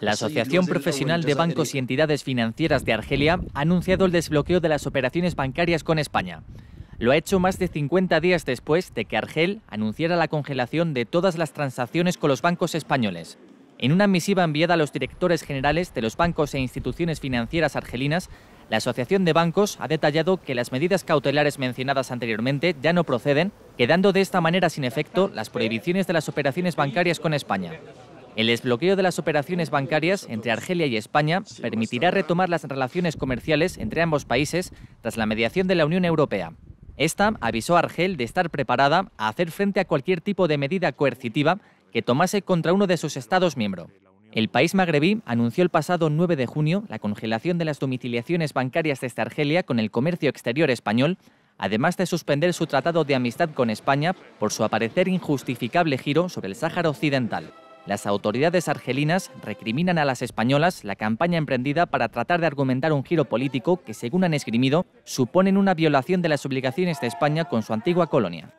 La Asociación Profesional de Bancos y Entidades Financieras de Argelia ha anunciado el desbloqueo de las operaciones bancarias con España. Lo ha hecho más de 50 días después de que Argel anunciara la congelación de todas las transacciones con los bancos españoles. En una misiva enviada a los directores generales de los bancos e instituciones financieras argelinas, la Asociación de Bancos ha detallado que las medidas cautelares mencionadas anteriormente ya no proceden, quedando de esta manera sin efecto las prohibiciones de las operaciones bancarias con España. El desbloqueo de las operaciones bancarias entre Argelia y España permitirá retomar las relaciones comerciales entre ambos países tras la mediación de la Unión Europea. Esta avisó a Argel de estar preparada a hacer frente a cualquier tipo de medida coercitiva que tomase contra uno de sus Estados miembros. El país magrebí anunció el pasado 9 de junio la congelación de las domiciliaciones bancarias desde Argelia con el comercio exterior español, además de suspender su tratado de amistad con España por su aparecer injustificable giro sobre el Sáhara Occidental. Las autoridades argelinas recriminan a las españolas la campaña emprendida para tratar de argumentar un giro político que, según han esgrimido, suponen una violación de las obligaciones de España con su antigua colonia.